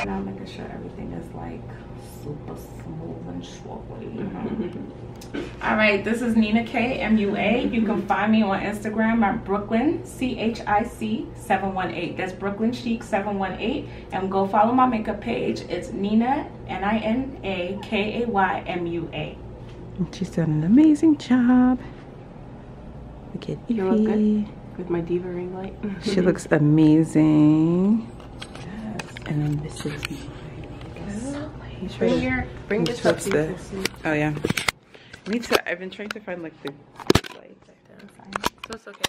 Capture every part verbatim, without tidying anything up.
And I'm making sure everything is like super smooth and shortly, you know. All right, this is Nina K M U A. You can find me on Instagram at Brooklyn C H I C seven one eight. That's Brooklyn Chic seven one eight. And go follow my makeup page. It's Nina N I N A K A Y M U A. She's done an amazing job. Look at Ify. You look good with my diva ring light. She looks amazing. Yes. And then this is Bring your, bring this up so you can see. Oh yeah. Me too. I've been trying to find like the light. So it's okay.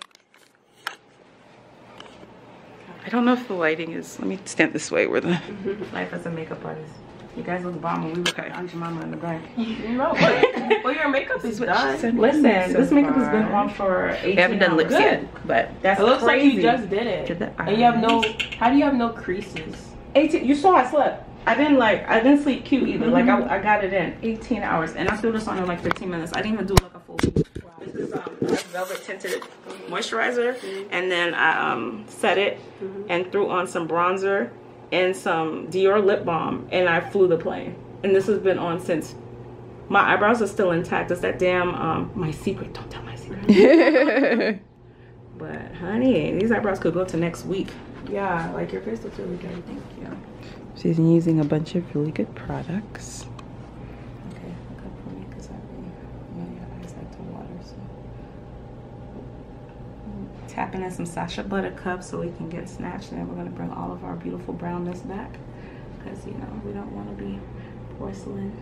I don't know if the lighting is. Let me stand this way where the life as a makeup artist. You guys look bomb when we look at Aunt Jemima in the back. No, but, well, your makeup is done. Listen, so this makeup far. has been on for eighteen hours. I haven't done lips yet, but that's it looks crazy. Like you just did it. Did and you have no. How do you have no creases? eighteen. You saw I slept. I didn't like I didn't sleep cute either. Mm-hmm. Like I, I got it in eighteen hours, and I threw this on in like fifteen minutes. I didn't even do like a full week. Wow. This is um, velvet tinted moisturizer, mm-hmm. and then I um set it mm-hmm. and threw on some bronzer and some Dior lip balm, and I flew the plane. And this has been on since. My eyebrows are still intact. It's that damn um my secret. Don't tell my secret. But honey, these eyebrows could go to next week. Yeah, like your face looks really good. Thank you. She's using a bunch of really good products. Okay, look up for me because I really know your eyes like to water. So I'm tapping in some Sasha Buttercup so we can get snatched, and then we're gonna bring all of our beautiful brownness back because you know we don't want to be porcelain.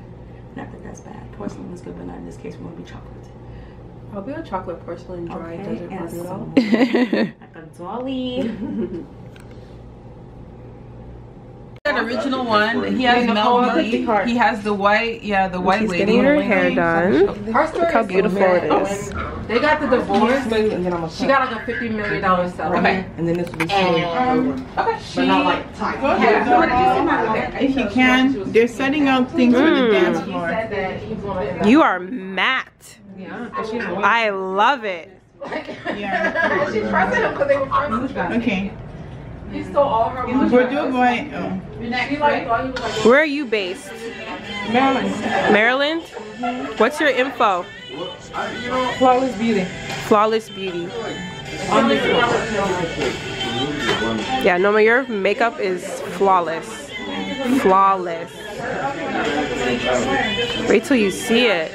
Not that that's bad. Porcelain is good, but not in this case. We want to be chocolate. I'll be a chocolate porcelain dry okay, desert Barbie like a dolly. That original one. He has melody. He has the white, yeah, the white She's lady. She's getting her hair done. Look how beautiful it is. They got the divorce. She got like a fifty million dollar salary. Okay. And then this will be um, okay. She, but not like tight. Yeah. If you can, they're setting out things mm. for the dance floor. You are matte. Yeah. I love it. Yeah. She trusted him because they were friends. Okay. He's still all over. Where are you based? Maryland. Maryland? What's your info? Flawless Beauty. Flawless Beauty. Yeah, no, your makeup is flawless. Flawless. Wait till you see it.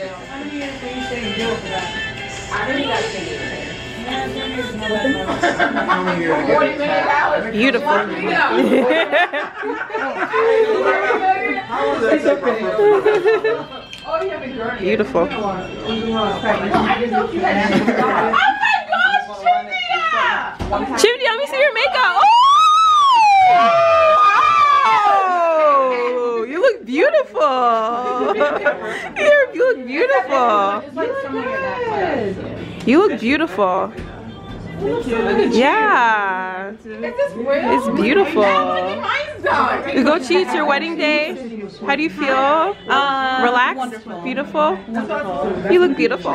Beautiful. Beautiful. Oh my gosh, Chimdia! Chimdia, let me see your makeup. Oh! You look beautiful. You look beautiful. You look beautiful. Yeah, is this real? It's beautiful. Ugochi, it's your wedding day. How do you feel? Um, Relaxed? Wonderful. Beautiful? Wonderful. You look beautiful.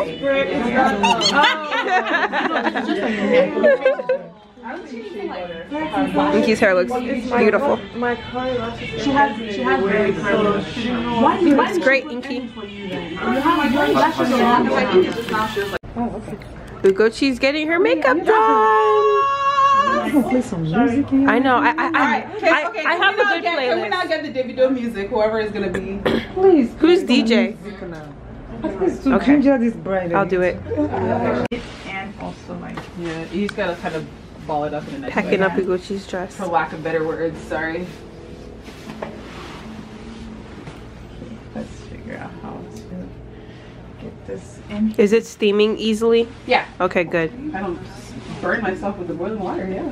Inky's hair looks beautiful. She has, she has very curly. She looks great, Inky. Ugochi's getting her makeup done. I know. I I I, right, okay, I, okay, I have a good get, playlist. Can we not get the Davido music? Whoever is gonna be. Please. Who's D J? Okay. I'll do it. And also like yeah, you just gotta kind of ball it up in the next. Packing way. up Ugochi's dress. For lack of better words, sorry. Let's figure out how to get this in. Is it steaming easily? Yeah. Okay, good. I don't burn myself with the boiling water, yeah.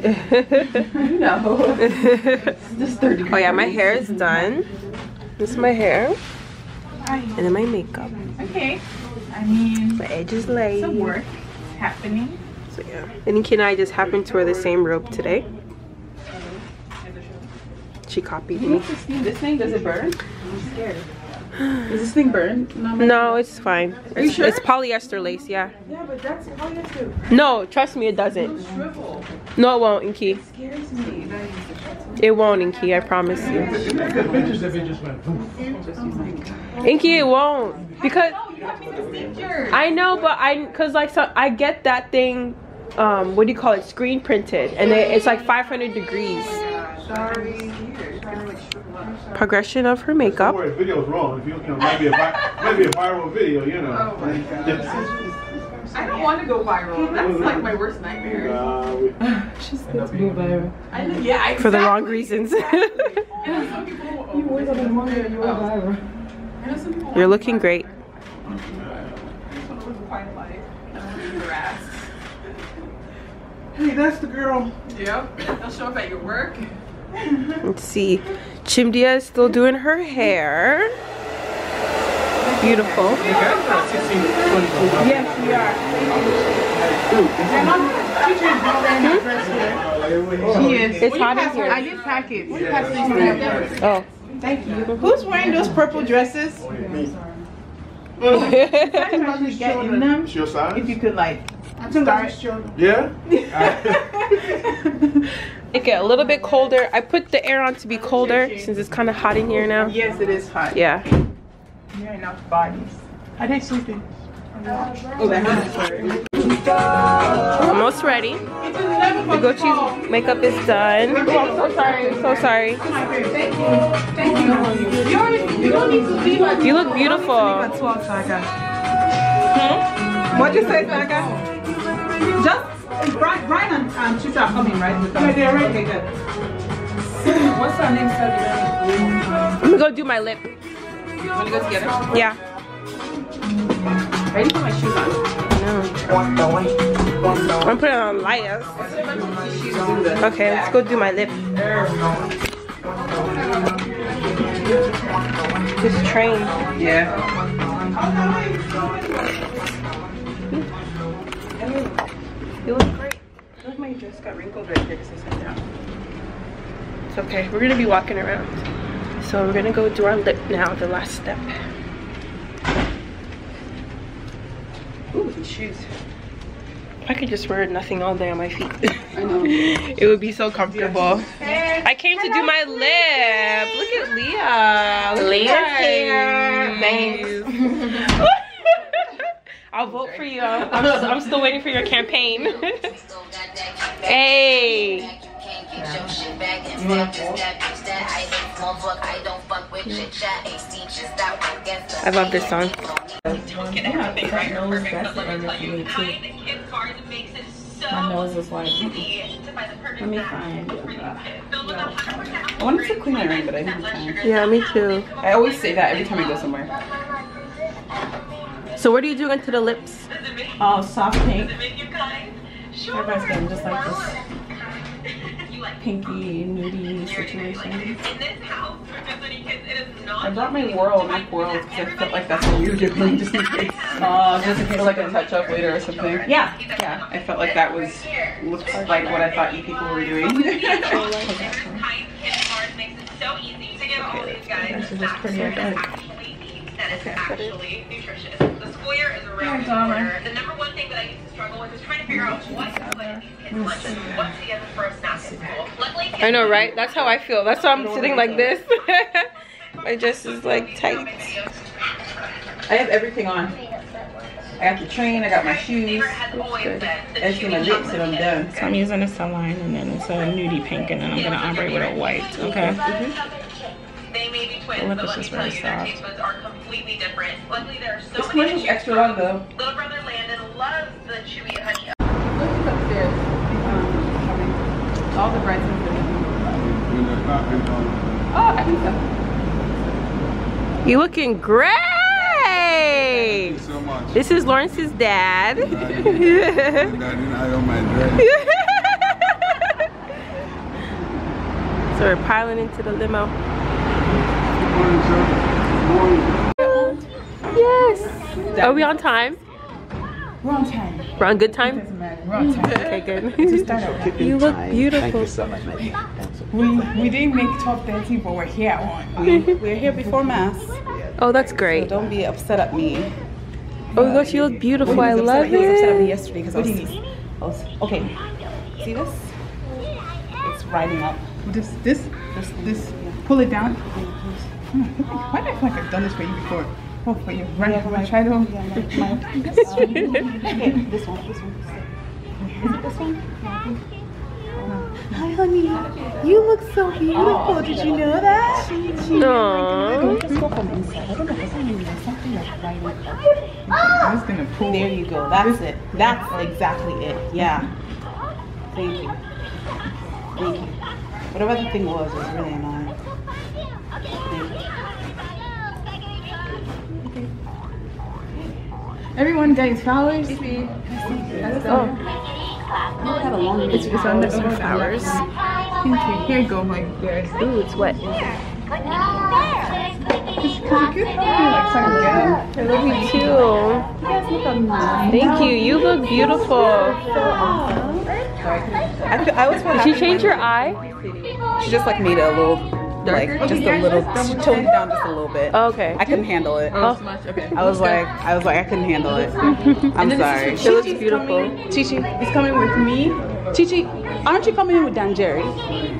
You know. It's just thirty. Oh yeah, my hair is done. This is my hair. And then my makeup. Okay. I mean, my edge is light. Some work is happening. So yeah. And Inky and I just happened to wear the same robe today. She copied me. This thing, does it burn? I'm scared. Does this thing burn? No, no, it's fine. Are you it's, sure? It's polyester lace, yeah. Yeah, but that's polyester. No, trust me, it doesn't. It no, it won't, Inky. It scares me. It won't, Inky, I promise you. Inky, it won't. Because I know, but I, cause like, so I get that thing, um, what do you call it, screen printed, and it, it's like five hundred degrees. Progression of her makeup. Don't worry, if video's wrong. If you, you know, maybe a, maybe a viral video, you know. Oh my God. I don't want to go viral. That's like my worst nightmare. Uh, She's going to go viral. I, yeah, exactly. For the wrong reasons. Exactly. I know some people will, oh, you were viral. I know some people. You're looking great. Hey, that's the girl. Yep. They'll show up at your work. Let's see. Chimdia is still doing her hair. Beautiful. Yes, we are. She is. It's hot in here. I did pack it. Oh. Thank you. Who's wearing those purple dresses? Me. It's your size? If you could, like, start. Yeah? It get a little bit colder. I put the air on to be colder since it's kind of hot in here now. Yes, it is hot. Yeah. There are enough bodies. Are they sleeping? Almost ready. Ugochi's makeup is done. I'm so sorry. I'm so sorry. Thank you. Thank you. You look beautiful. Hmm? What'd you say, Saga? Just. Brian, Brian and um, Chita are coming, right? Yeah, they're right. Okay, good. What's her name? I'm gonna go do my lip. You wanna go together? Yeah. I need to put my shoes on. No. I'm gonna put it on Leah's. Okay, let's go do my lip. This train. Yeah. You look great. I feel like my dress got wrinkled right here because I sat down. It's okay. We're going to be walking around. So we're going to go do our lip now, the last step. Ooh, these shoes. If I could just wear nothing all day on my feet, I know. It would be so comfortable. Hey. I came to do my lip. Look at Leah. Leah's hair. Thanks. I'll vote for you. I'm, just, I'm still waiting for your campaign. Hey. I love this song. My nose is like, let me find it. I wanted to clean my ring, but I didn't find it. Yeah, me too. I always say that every time I go somewhere. So what are you doing to the lips? Oh, soft pink. Everybody's getting just like this pinky, nudie situation. I brought my World, my World, because I felt like that's what you were doing, just in case. Uh, just in case, like a touch up later or something. Yeah, yeah. I felt like that was, looked like what I thought you people were doing. That is okay, actually it. Nutritious. The school year is around the corner. The number one thing that I used to struggle with is trying to figure out what to put in these kids' lunches, what to get them for a snack at school. Luckily, I know, right? That's how I feel. That's why I'm sitting like this. My dress is like tight. I have everything on. I got the train, I got my shoes. It's gonna lip, so I'm done. So I'm using a sunline, and then it's a nudie pink, and then I'm gonna ombre with a white. Okay. Mm-hmm. They may be twins, but let me tell you, their taste buds are completely different. Luckily, there are so this many issues extra long, though. Little brother Landon loves the chewy honey. Look who's upstairs. Um, all the breads and food. Oh, I think so. You're looking great! Thank you so much. This is Lawrence's dad. So we're piling into the limo. Yes. Are we on time? We're on time. We're on good time? It doesn't matter. We're on time. Okay, good. To start out, you look beautiful. Thank you so much. We, we didn't make twelve thirty, but we're here at one. We, we're here before mass. Oh, that's great. So don't be upset at me. Oh my gosh, you look beautiful. I love it. He was upset at me yesterday because I was, I was... Okay. See this? It's riding up. this, this, this, this. Pull it down. Why do I feel like I've done this for you before? Oh, for your right, yeah, for my shadow. Yeah, like my, um, okay, this one, this one. Is it this one? No. Hi, honey. You look so beautiful. Did you know that? No. Just go from inside. I don't know what's happening. There's something like right in I'm just gonna pull. There you go. That's it. That's exactly it. Yeah. Thank you. Thank you. Whatever the thing was, was really annoying. Everyone getting flowers? Mm-hmm. That's oh. Done. It's on the over flowers. Thank you. Here you go, my dearest. Ooh, it's wet. It's pretty good. I love you too. You guys look amazing. Thank you. You look beautiful. I, feel, I always want. Did she change her eye? She just like made it a little. Like just a little, she toned it down just a little bit. Okay. I couldn't handle it. Oh. I was like, I was like, I couldn't handle it. I'm sorry. It looks beautiful. Chichi is coming with me. Chichi, aren't you coming in with Danjeri?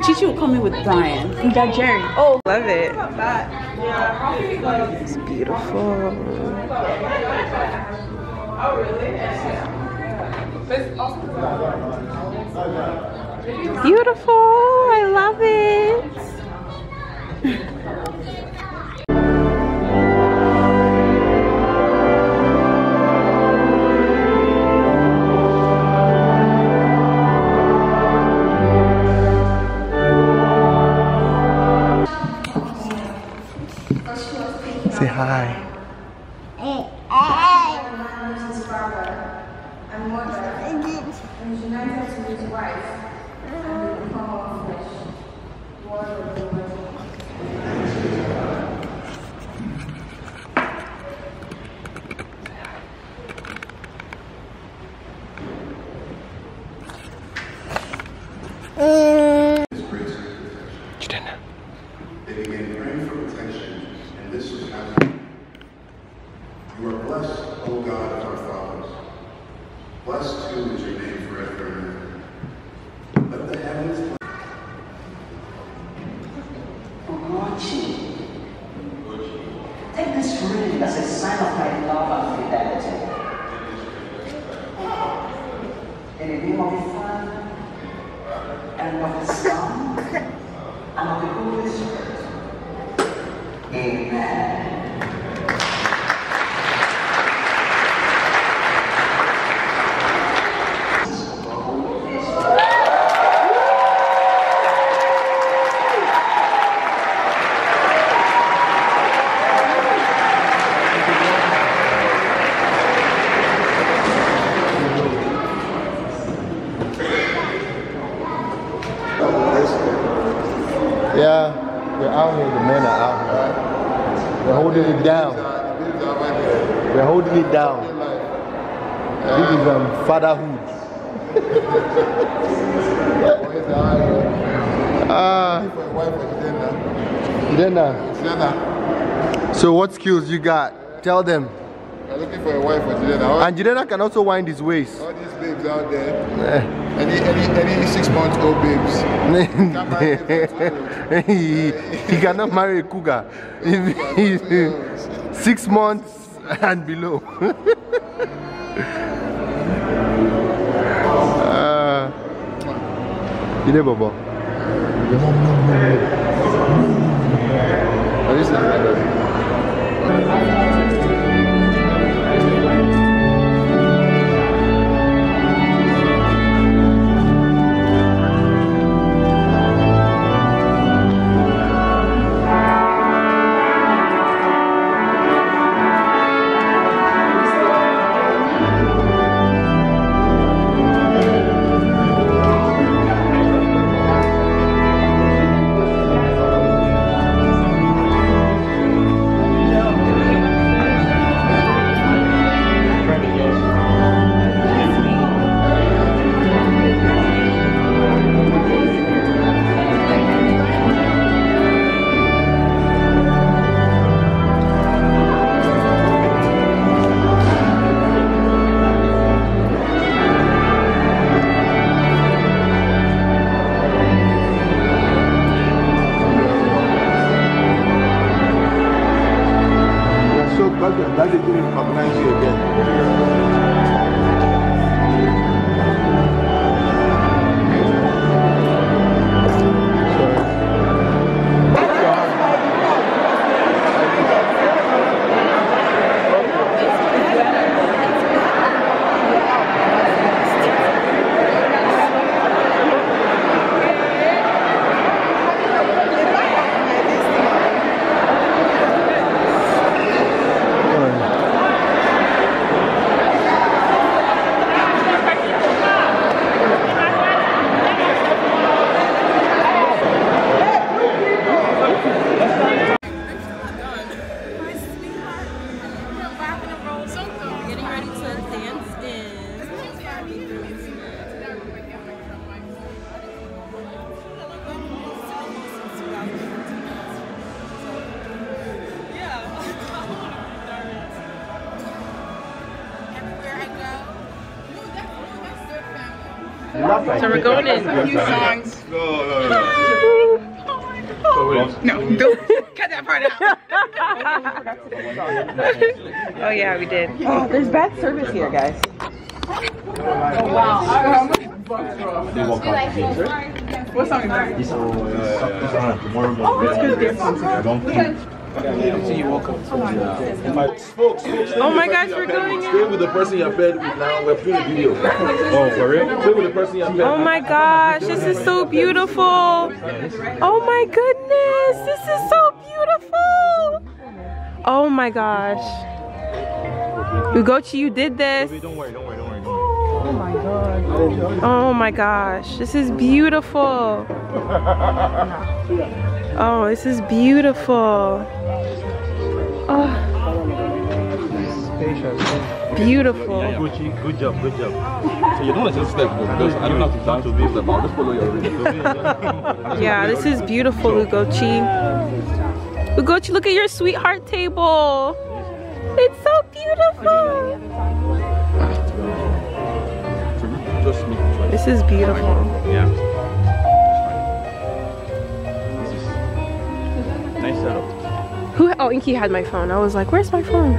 Chichi will come in with Brian. Danjeri. Oh, love it. It's beautiful. Oh, really? Beautiful. I love it. Say hi. Fatherhood. Ah. Jirena. So what skills you got? Tell them. I'm looking for a wife for Jirena. And Jirena can also wind his waist. All these babes out there. Yeah. Any any any six months old babes. he, he cannot marry a cougar. Six months and below. You never bought. Oh, this is not right. That they didn't recognize you again. So we're going in. New songs. Oh, oh no, don't cut that part out. Oh yeah, we did. Oh, there's bad service here, guys. Oh wow. What song is that? Oh, oh my gosh, we're going in. Stay with the person you're paired with now. We're doing a video. Oh, for real? Stay with the person you're paired with. Oh my gosh, this is so beautiful. Oh my goodness, this is so beautiful. Oh my gosh. Ugochi, you did this. Don't worry, don't worry, don't worry. Oh my god. Oh my gosh, this is beautiful. Oh, this is beautiful. Oh. Beautiful. Yeah, yeah. Good, good job, good job. So you don't want to just step up because I don't have to dance to this step. I'll just follow your rhythm. Yeah, this is beautiful, Ugochi. Ugochi, look at your sweetheart table. It's so beautiful. This is beautiful. Yeah. This is nice setup. Who, oh, Inky had my phone. I was like, where's my phone?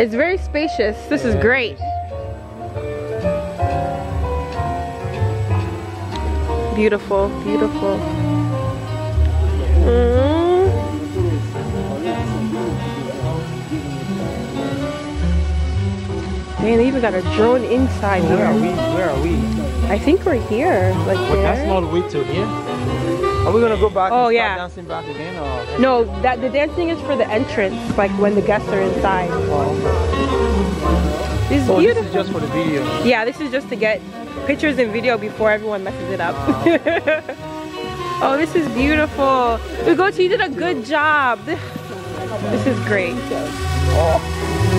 It's very spacious. This is great. Beautiful, beautiful. Mm. Man, they even got a drone inside here. Where are we? Where are we? I think we're here. Like but here. That's not way till here. Are we gonna go back oh, and start yeah. dancing back again? Or? No, that the dancing is for the entrance, like when the guests are inside. Oh. This is oh, beautiful. This is just for the video. Yeah, this is just to get pictures and video before everyone messes it up. Wow. Oh, this is beautiful. Ugochi, you did a good job. This is great. Oh.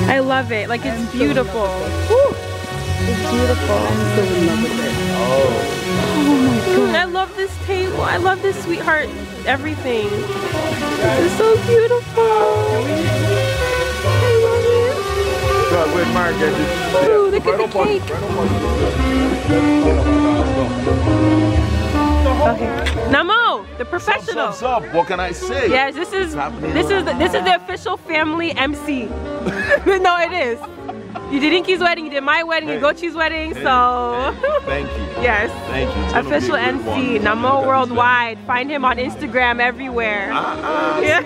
I love it. Like it's beautiful. Woo. It's beautiful. I'm so in love with it. Oh. Oh my god. I love this table. I love this sweetheart. Everything. This is so beautiful. I love it. Ooh, look at the cake. Okay. Namo, the professional. What's up? What can I say? Yes, this is this is the, this is the official family M C. No, it is. You did Inky's wedding, you did my wedding, hey, Ugochi's wedding, hey, so... Hey, thank you. Yes. Thank you. It's official N C, Namo Worldwide. Find him on Instagram everywhere. Uh-uh, yeah.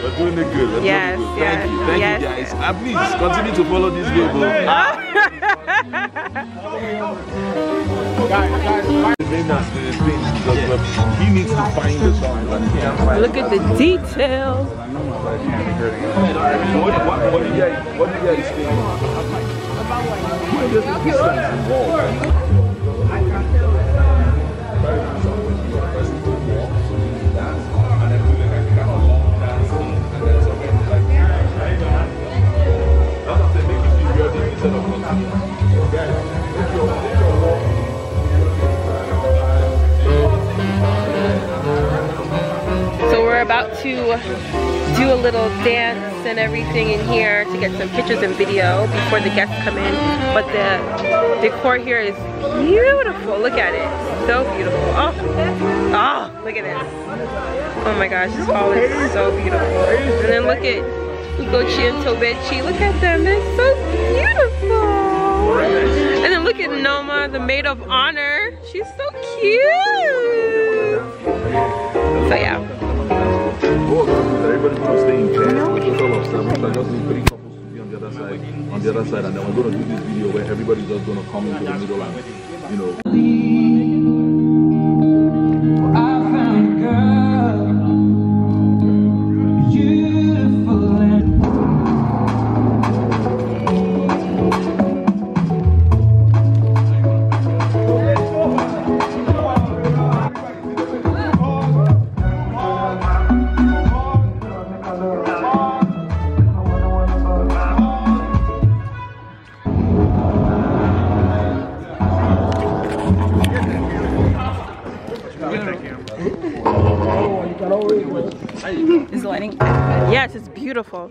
We're doing it good. We're yes, doing it good. Yes, thank you. Thank yes, you guys. Yes. Please continue to follow this video. Guys, guys, he needs to find the song. Look at the details. What do you guys think? About about to do a little dance and everything in here to get some pictures and video before the guests come in, but the decor here is beautiful. Look at it, so beautiful. Oh, oh, look at this. Oh my gosh, this hall is so beautiful. And then look at Ugochi and Tobechi. Look at them, they're so beautiful. And then look at Noma, the maid of honor. She's so cute. So yeah. Side, on the other side, and then we're gonna do this video where everybody's just gonna come into the middle and, you know. I found a girl, beautiful beautiful.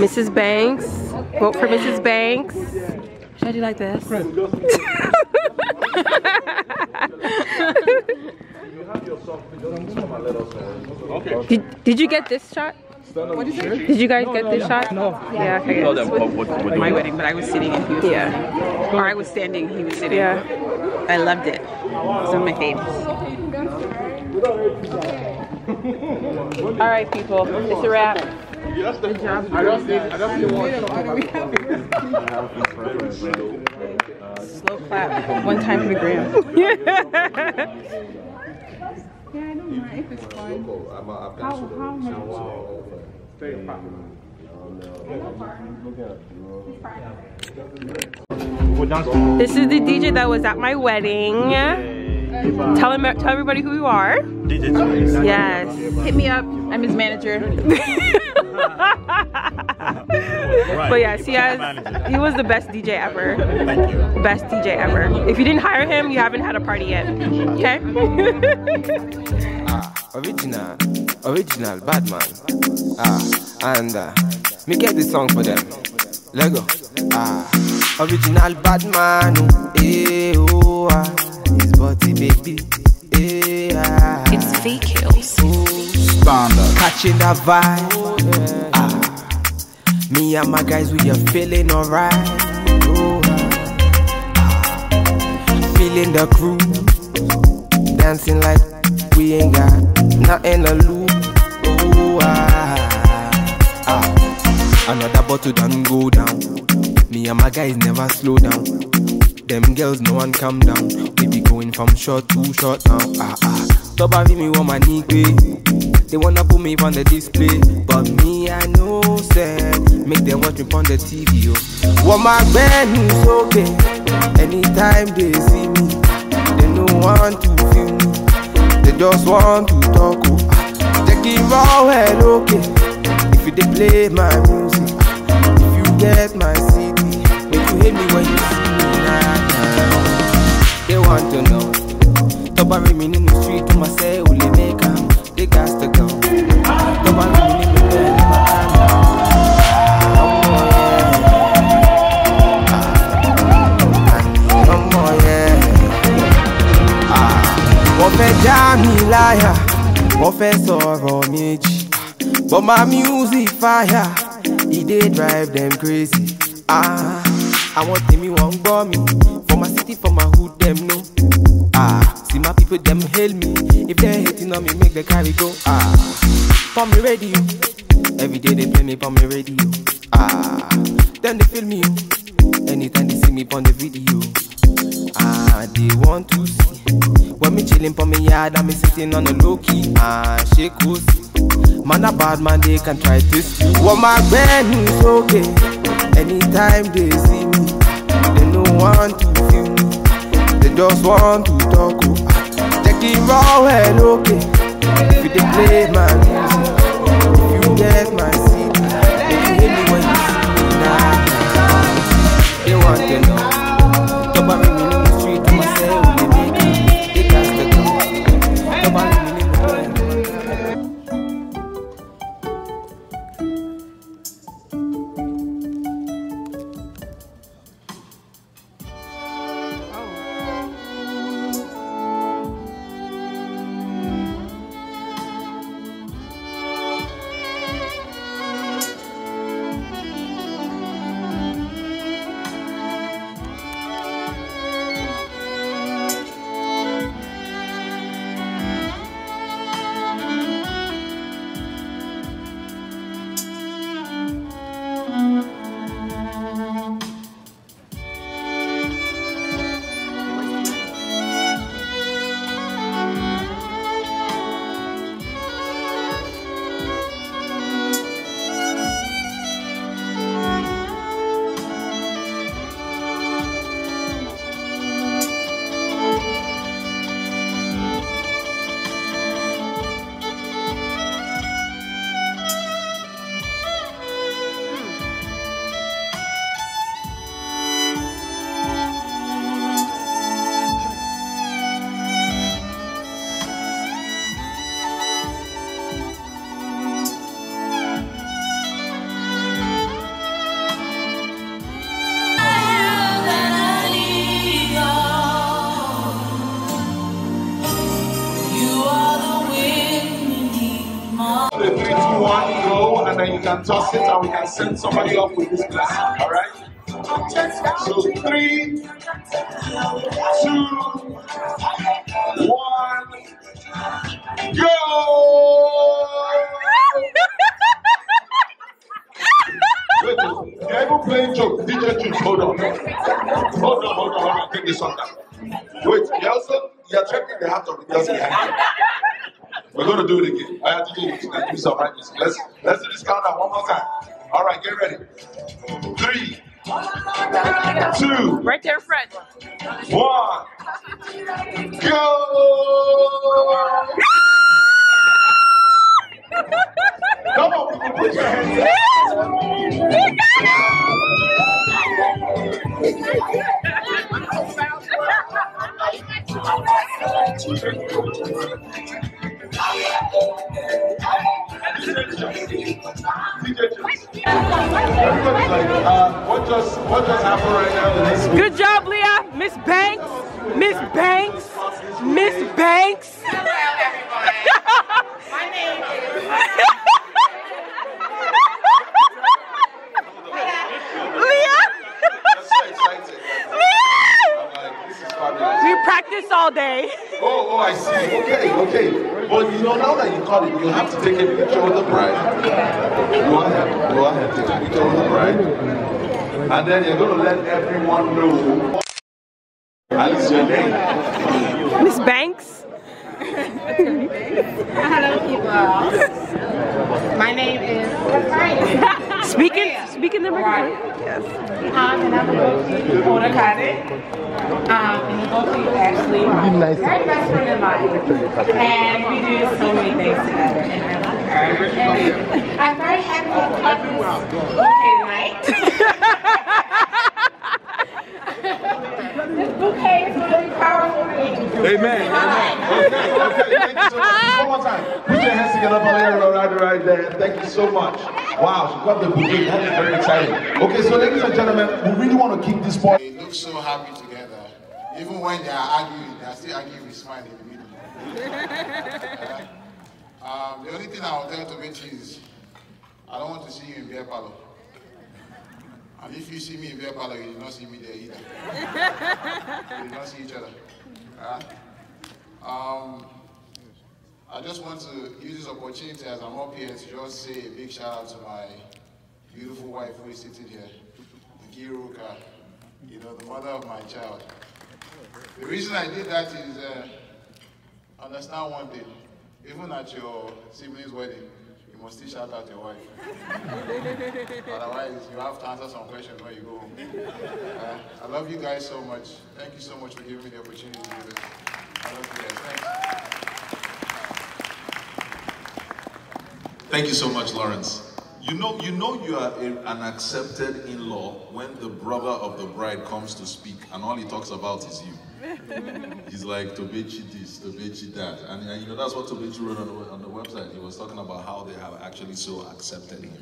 Missus Banks, vote for Missus Banks. Should I do like this? did, did you get this shot? What is it? Did you guys no, get no, this no. shot? No. Yeah, okay. No, was my wedding, but I was sitting and he was yeah. standing. Or I was standing, he was sitting. Yeah. I loved it. It was on my face. Alright people, it's a wrap. Good job. I don't think I don't slow clap. One time for the gram. Yeah. Yeah, I don't mind if it's fun. How, how much? Stay popular. This is the D J that was at my wedding. Tell him, tell everybody who you are. Yes. Hit me up. I'm his manager. But yeah, see, as he was the best D J ever. Best D J ever. If you didn't hire him, you haven't had a party yet. Okay? Ah, original, original, bad man. Ah, and. Uh, Me get this song for them. Lego. Ah, original bad man. Eh, oh, ah, his body, baby. Eh, ah. It's fake kills. Standard. Catching that vibe. Oh, yeah. Ah, me and my guys, we are feeling alright. Oh, ah, feeling the crew. Dancing like we ain't got nothing to lose. Oh, ah, ah. Another bottle don't go down. Me and my guys never slow down. Them girls no one calm down. They be going from short to short now. Ah ah. Stop having me on my knee. They wanna put me on the display, but me I know said make them watch me on the T V. Oh, what my band is okay. Anytime they see me, they don't want to feel me. They just want to talk. Oh, ah. Check it raw head okay. If you dey play my music, if you get my C D, if you hate me when you see me, nah, nah. They want to know. Toba remain in the street to myself, will they make them? They gas to go. Toba remain in the bed, nah, nah. No more, yeah. Ah, wọ́n fẹ́ já mi láyà, wọ́n fẹ́ sọ̀rọ̀ méjì. But my music fire, it dey drive them crazy. Ah, I want them, you want go me. For my city, for my hood, them know. Ah, see my people, them hail me. If they hating on me, make the carry go. Ah, for me radio. Every day they play me for me radio. Ah, then they feel me. Anytime they see me on the video. Ah, they want to see. When me chilling for me yard, I'm sitting on the low key. Ah, shake goes. Man a bad man, they can try this. What my band is okay. Anytime they see me, they don't want to feel me. They just want to talk. Oh, ah. Check it raw and okay. If you play my music, if you get my seat, if you hate me when you see me now, they want to know. Talk about me in the street to myself, they make me. They can't stop. to a three, two, one, go, and then you can toss it, and we can send somebody off with this blessing. All right. So three, two, one, go! Wait, you're even playing joke. D J Chief, hold on. Hold on, hold on, hold on. Take this one down. Wait, you're also you're checking the heart of the girls behind you. We're gonna do it again. I have to do it. Let's do some right music. Let's let's do this countdown one more time. All right, get ready. Three. Two. Right there, Fred. One. Go! Come on, people, put your hands up. What just what just happened right now? Good job, Leah. Miss Banks. Miss Banks. Miss Banks. My name is. Leah. That's so exciting. Leah. I'm like, this is fabulous. We practice all day. Oh, oh, I see. Okay, okay. But you know, now that you caught it, you have to take a picture with the bride. Go ahead, go ahead, take a picture with the bride. And then you're going to let everyone know. At least your name. Miss Banks. Hello, people. My name is. Speaking, Leah. Speaking the right. Yes. Um, and I'm Ugochi, Uzoamaka. Um, and Ugochi is actually my nice. Very best friend in life, and we do so many things together. And I love her. And I'm very happy to have you tonight. This bouquet is really powerful to me. Amen. Amen. Okay. Okay. Thank you so much. One more time. Put your hands together for Leah right, right there. Thank you so much. Wow, she got the bouquet. That is very exciting. Okay, so ladies and gentlemen, we really want to keep this part. They look so happy together. Even when they are arguing, they are still arguing with smile in the middle. uh, um, the only thing I will tell Tobechi is, I don't want to see you in beer parlor. And if you see me in beer parlor, you will not see me there either. You will not see each other. Uh, um, I just want to use this opportunity as I'm up here to just say a big shout out to my beautiful wife who is sitting here, Ugochi, you know, the mother of my child. The reason I did that is, uh, understand one thing, even at your sibling's wedding, you must still shout out your wife. Otherwise, you have to answer some questions when you go home. Uh, I love you guys so much. Thank you so much for giving me the opportunity to do this. I love you guys. Thanks. Thank you so much, Lawrence. You know, you know you are a, an accepted in-law when the brother of the bride comes to speak and all he talks about is you. He's like, Tobechi this, Tobechi that. And, and you know, that's what Tobechi wrote on the, on the website. He was talking about how they have actually so accepted him.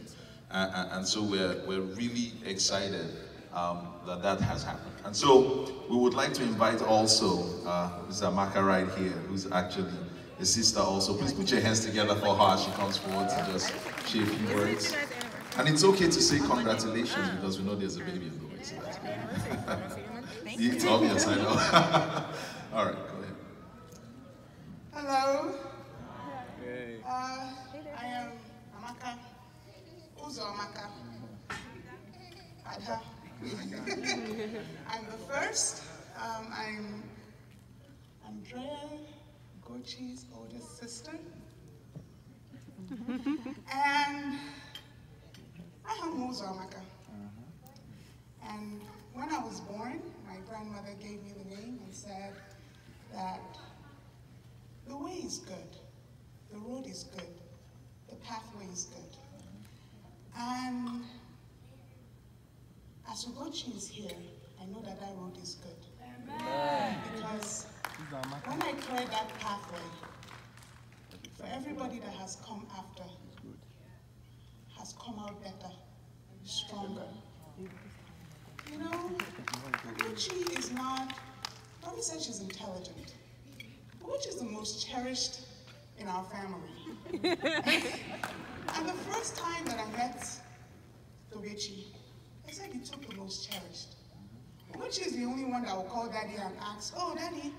Uh, and, and so we're, we're really excited um, that that has happened. And so we would like to invite also uh, Mister Amaka right here, who's actually the sister also. Please put your hands together for her as she comes forward to just say a few words. And it's okay to say congratulations because we know there's a baby in the way, so that's good. It's obvious, I know. All right, go ahead. Hello. Uh, I am Amaka. Uzoamaka. Ada. I'm the first. Um, I'm Andrea. Ugochi's oldest sister, and I am Uzoamaka. Uh-huh. And when I was born, my grandmother gave me the name and said that the way is good, the road is good, the pathway is good. And as Ugochi is here, I know that that road is good. Amen. Because when I cleared that pathway, for everybody that has come after, has come out better, stronger. You know, Ugochi is not, Bobby said she's intelligent. Ugochi is the most cherished in our family. And the first time that I met Tobechi, I said he took the most cherished. Which is the only one that will call Daddy and ask, oh, Daddy,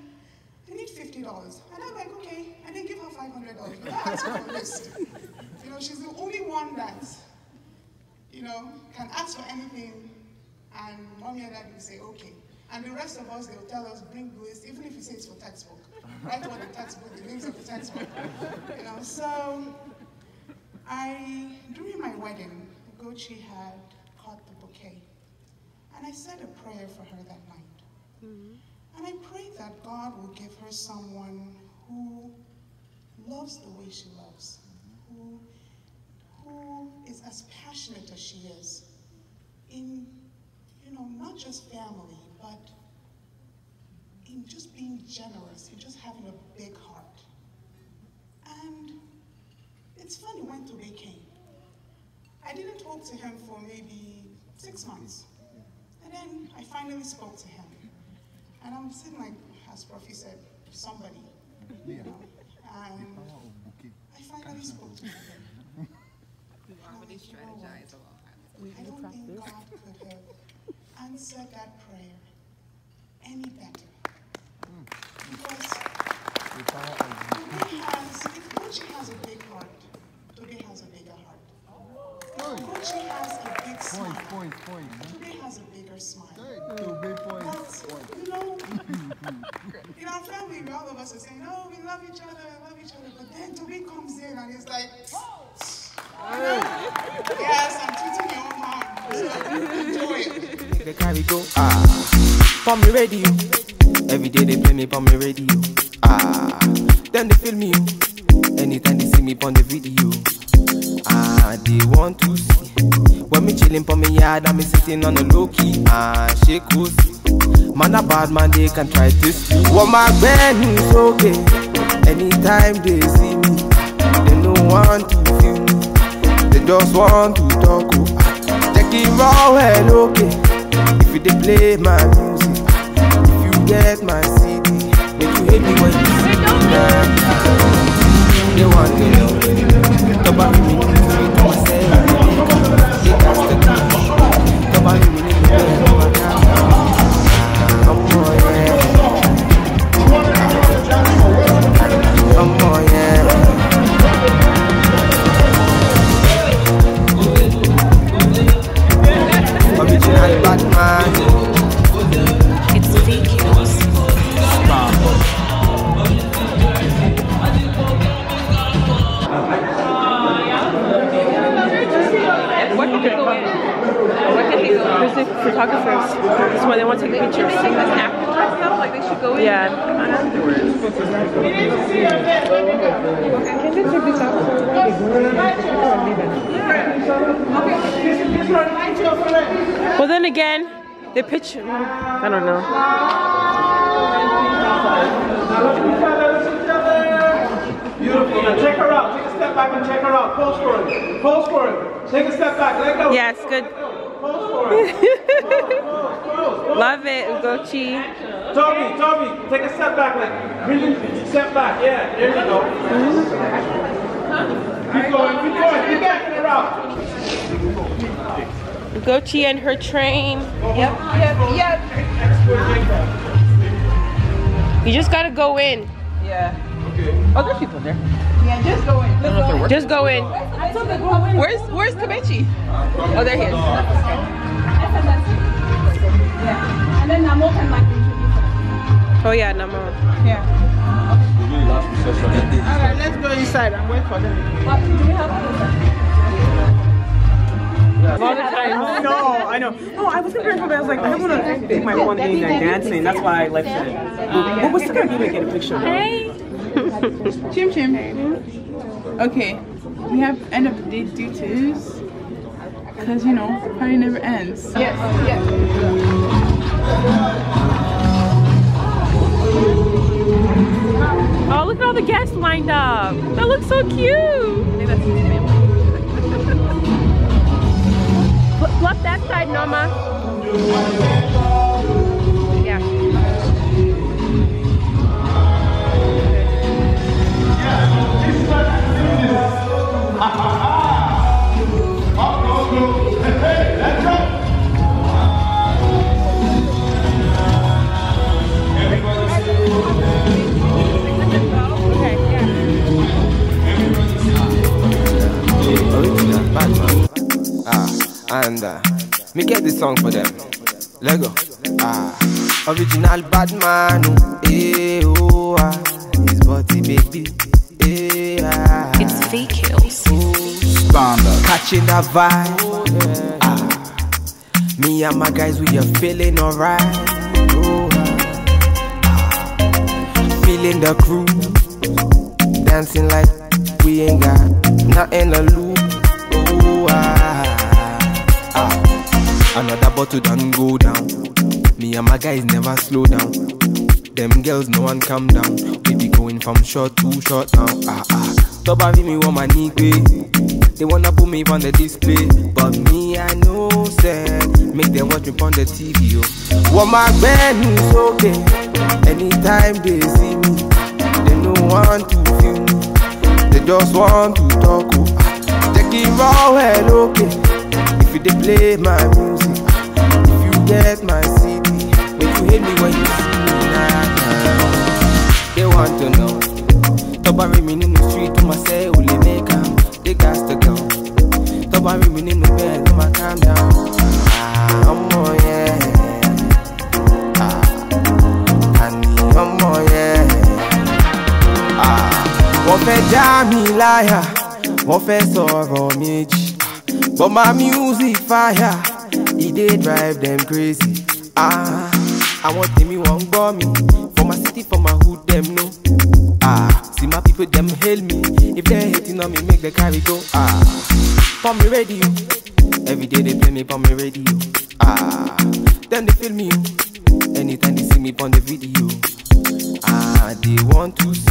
I need fifty dollars. And I'm like, okay. And then give her five hundred dollars. But I ask for a list. You know, she's the only one that, you know, can ask for anything. And Mommy and Daddy will say, okay. And the rest of us, they'll tell us, bring the list, even if you say it's for textbook. Write on the textbook, the names of the textbook. You know, so I, during my wedding, Ugochi had caught the bouquet. And I said a prayer for her that night. Mm-hmm. And I prayed that God will give her someone who loves the way she loves, mm-hmm. who, who is as passionate as she is in, you know, not just family, but in just being generous, in just having a big heart. And it's funny, when Tobe came, I didn't talk to him for maybe six months. And then I finally spoke to him. And I'm sitting like, as Profi said, somebody, you know. And I finally spoke to him. We already strategized a long time. I don't think God could have answered that prayer any better. Because Tobe has, if Ugochi has a big heart, Tobe has a bigger heart. Ugochi has a big smile. Point, point, point. Tobe has a bigger smile. But, you know, in our family, all of us are saying, oh, we love each other, we love each other. But then Tobe comes in and he's like, oh, you know, yes, I'm treating your own heart. So enjoy it. They carry go, ah, pump me radio. Every day they play me pump me radio. Ah, then they film me. Anytime they see me on the video. Ah, they want to see. When me chillin' for me yard and me sitting on the low key. Ah, shake goes. Man a bad man, they can try this. What my band is okay. Anytime they see me, they don't want to feel me. They just want to talk. Check it raw and okay. If you they play my music, if you get my C D, make you hate me when you see me. They want to know. Talk about me. The picture, I don't know. Beautiful. Now check her out. Take a step back and check her out. Pose for it. Pose for it. Take a step back. Let go. Yes, good. Pose for it. Pose, pose, pose. Love it, Ugochi. Toby, Toby, take a step back. Like, really step back. Yeah, there you go. Mm-hmm. Keep going, keep going, keep backing her out. Ugochi and her train. Yep, yep, yep. You just gotta go in. Yeah. Okay. Oh, there's people there. Yeah, just go in. Go in. Just go in. Where's Where's Tobechi? Oh, there he is. Yeah. And then Namo can like introduce. Oh yeah, Namo. Yeah. All right, let's go inside and wait for them. Long time. No, I know. No, I was comparing to I was like, I want to do my own thing and dancing. That's why I like to. Uh, what was the going to get a picture? Hey. Chim chim. Okay, we have end of the day due tos because you know party never ends. So. Yes. Yes. Oh, look at all the guests lined up. That looks so cute. Bluff that side, Norma. Yeah. Yeah. and uh, me get this song for them. Lego, ah, original bad man, eh, oh, ah, his body baby, eh, ah. It's fake hills. Standard, catching that vibe, oh, yeah. Ah, me and my guys, we are feeling alright, oh, ah, ah, feeling the crew, dancing like we ain't got nothing to lose. Oh, ah, ah. Another bottle done go down. Me and my guys never slow down. Them girls no one calm down. We be going from short to short now. Ah, ah. Toba me want my nigga. They wanna put me on the display, but me I know said make them watch me on the T V. Oh. What my band is okay. Anytime they see me, they no want to feel me. They just want to talk. Oh. Give all well, okay. If you dey play my music, if you get my C D, make you hate me when you see me now. They want to know. Toba remain in the street to myself, will they make them? They got to go. Toba remain in the bed, no my calm down. Ah, I'm more yeah. Ah, I need I'm more yeah. Ah, what a jammy liar. Professor or Mitch, but my music fire, it they drive them crazy. Ah, I want them, you want go me for my city, for my hood, them no. Ah, see my people, them hail me. If they hating on me, make the carry go. Ah, for me radio, every day they play me for me radio. Ah, then they feel me. Anytime they see me on the video, ah, they want to see.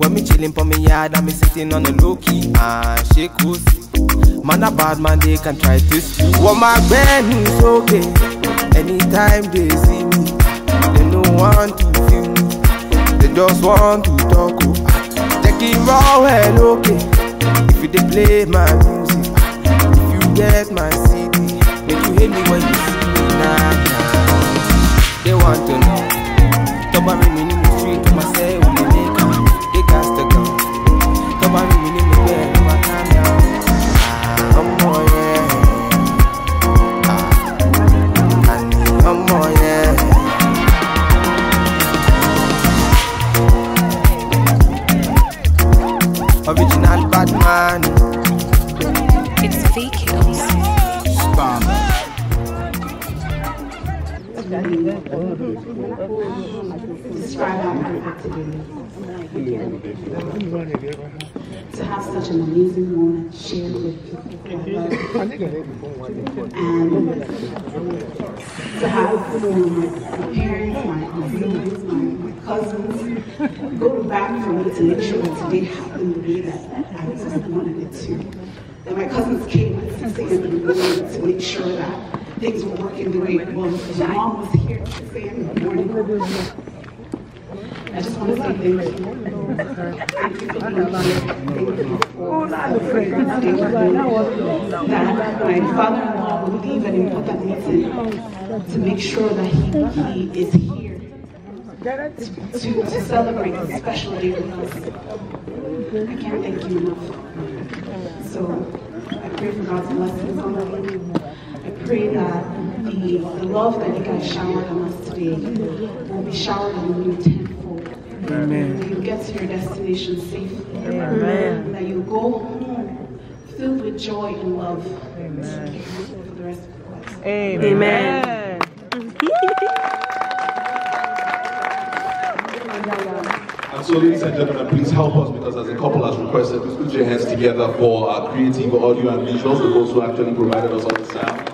When me chillin' for me yard and me sitting on the low key, ah, shake goes. Man a bad man, they can try this. What my band is okay. Anytime they see me, they no want to feel me. They just want to talk. Oh. Check it raw, well, okay. If you they play my music, if you get my C D, make you hate me when you see me now. Nah. They want to know. Don't bury me in the street to myself. Original bad man. It's fake hills. Spam. To have such an amazing moment shared with people, and to have my parents, my aunts, my cousins, go back for me to make sure that today happened the way that I was wanted it to. That my cousins came at six a m in the morning to make sure that things were working the way it was. My mom was here at six a m in the morning. I just want to say thank you. Thank you for being here. Thank you for that. My father-in-law would leave an important meeting to make sure that he, he is here. To, to celebrate a special day with us. I can't thank you enough. So I pray for God's blessings on you. I pray that the, the love that you guys showered on us today will be showered on you tenfold. Amen. That you get to your destination safely. Amen. That you go home filled with joy and love. Amen. For the rest of your life. Amen. Amen. And so, ladies and gentlemen, please help us, because as a couple has requested, please put your hands together for our creative audio and visuals, the folks who actually provided us all the sound.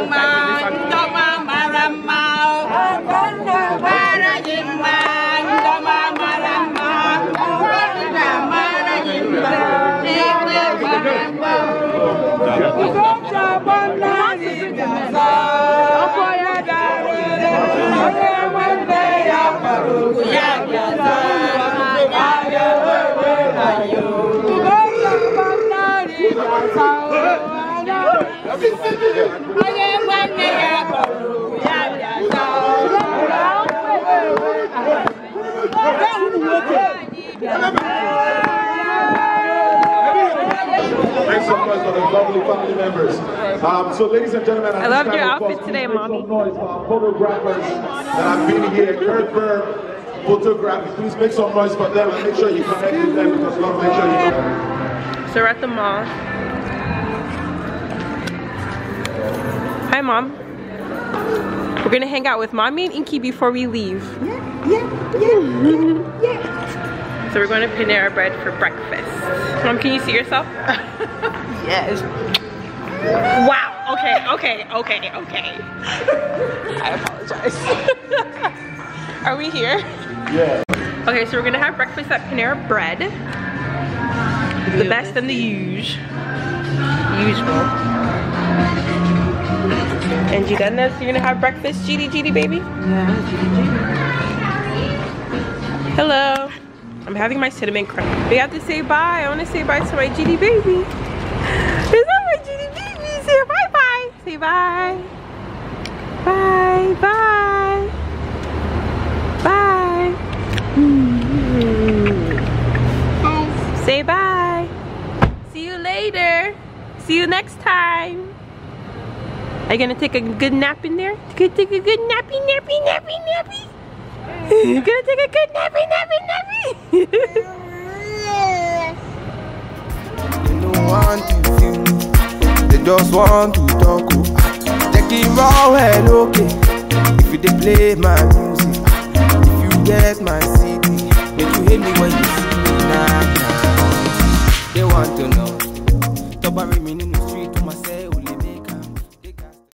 Mama, Thanks so much for the lovely family members. Um, so, ladies and gentlemen, I love your outfit today, Mommy. Noise for our photographers that have been here, Kurt Burr. Photography, please make some noise for them and make sure you connect with them because we want to make sure you connect. So we're at the mall. Hi, Mom. We're gonna hang out with Mommy and Inky before we leave. Yeah, yeah, yeah, yeah. So we're going to Panera Bread for breakfast. Mom, can you see yourself? Yes. Wow. Okay. Okay. Okay. Okay. I apologize. Are we here? Yeah. Okay, so we're gonna have breakfast at Panera Bread. The best and the huge. Usual. And Jirena, you're gonna have breakfast, Gidi Gidi baby? Yeah, Gidi Gidi. Hello. I'm having my cinnamon crunch. We have to say bye. I wanna say bye to my Gidi baby. Is that my Gidi baby? Say bye bye. Say bye. Bye bye. Mm-hmm. Say bye. See you later. See you next time. Are you gonna take a good nap in there? Gonna take a good nappy, nappy, nappy, nappy. You're gonna take a good nappy, nappy, nappy. They don't want to feel. They just want to talk. Take it raw and okay. If you dey play my music, if you get my seat. If you hate me when you see me now, they want to know.